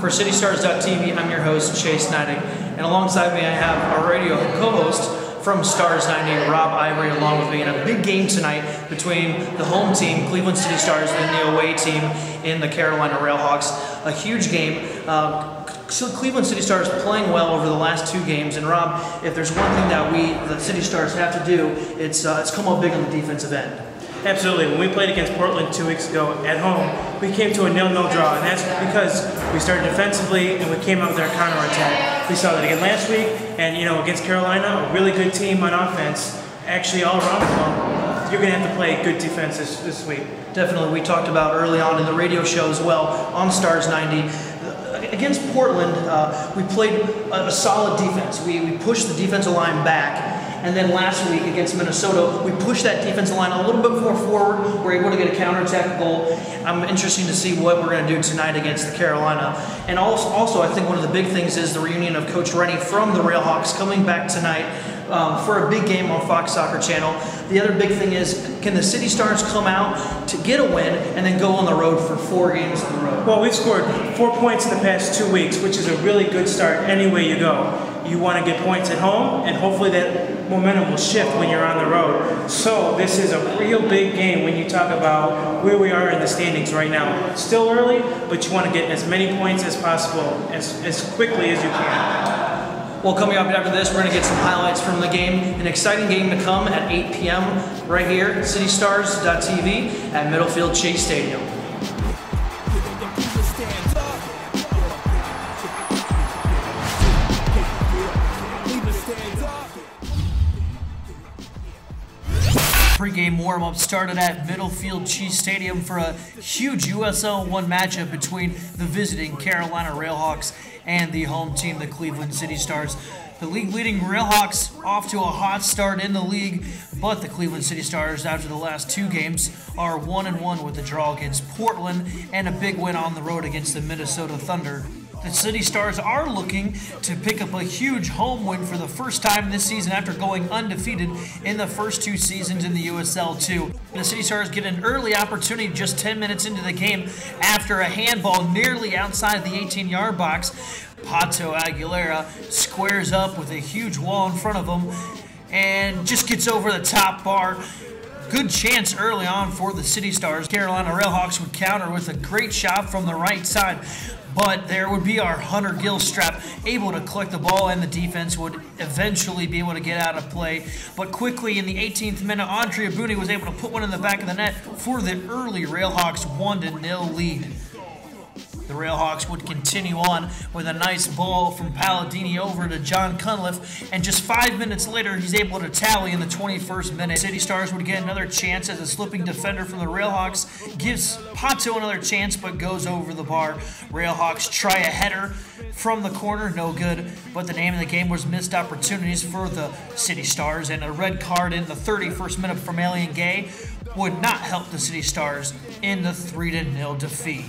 For CityStars.tv, I'm your host, Chase Neidig, and alongside me I have our radio co-host from Stars 90, Rob Ivory, along with me in a big game tonight between the home team, Cleveland City Stars, and the away team in the Carolina Railhawks. A huge game. So Cleveland City Stars playing well over the last two games, and Rob, if there's one thing that we, the City Stars, have to do, it's come up big on the defensive end. Absolutely. When we played against Portland 2 weeks ago at home, we came to a 0-0 draw, and that's because we started defensively and we came out with our counterattack. We saw that again last week, and you know, against Carolina, a really good team on offense, actually all around the ball. You're going to have to play good defense this week. Definitely. We talked about early on in the radio show as well on Stars 90. Against Portland, we played a solid defense. We pushed the defensive line back. And then last week against Minnesota, we pushed that defensive line a little bit more forward. We're able to get a counterattack goal. I'm interested to see what we're going to do tonight against the Carolina. And also, I think one of the big things is the reunion of Coach Rennie from the Railhawks coming back tonight for a big game on Fox Soccer Channel. The other big thing is, can the City Stars come out to get a win and then go on the road for 4 games in a row? Well, we've scored 4 points in the past 2 weeks, which is a really good start any way you go. You want to get points at home, and hopefully that momentum will shift when you're on the road. So this is a real big game when you talk about where we are in the standings right now. It's still early, but you want to get as many points as possible as quickly as you can. Well, coming up after this, we're going to get some highlights from the game. An exciting game to come at 8 p.m. right here at CityStars.tv at Middlefield Chase Stadium. Pre-game warm-up started at Middlefield Chief Stadium for a huge USL1 matchup between the visiting Carolina Railhawks and the home team, the Cleveland City Stars. The league-leading Railhawks off to a hot start in the league, but the Cleveland City Stars, after the last 2 games, are 1-1 with a draw against Portland and a big win on the road against the Minnesota Thunder. The City Stars are looking to pick up a huge home win for the first time this season after going undefeated in the first 2 seasons in the USL 2. The City Stars get an early opportunity just 10 minutes into the game after a handball nearly outside the 18-yard box. Pato Aguilera squares up with a huge wall in front of him and just gets over the top bar. Good chance early on for the City Stars. Carolina Railhawks would counter with a great shot from the right side, but there would be our Hunter Gillstrap able to collect the ball, and the defense would eventually be able to get out of play. But quickly in the 18th minute, Andrea Boone was able to put one in the back of the net for the early Railhawks 1-0 lead. The Railhawks would continue on with a nice ball from Palladini over to John Cunliffe, and just 5 minutes later, he's able to tally in the 21st minute. City Stars would get another chance as a slipping defender from the Railhawks gives Pato another chance, but goes over the bar. Railhawks try a header from the corner, no good, but the name of the game was missed opportunities for the City Stars, and a red card in the 31st minute from Alien Gay would not help the City Stars in the 3-0 defeat.